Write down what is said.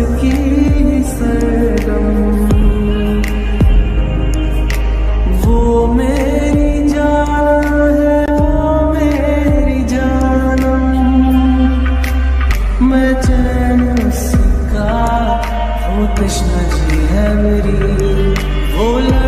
इसकी सरगम जी है मेरी बोला।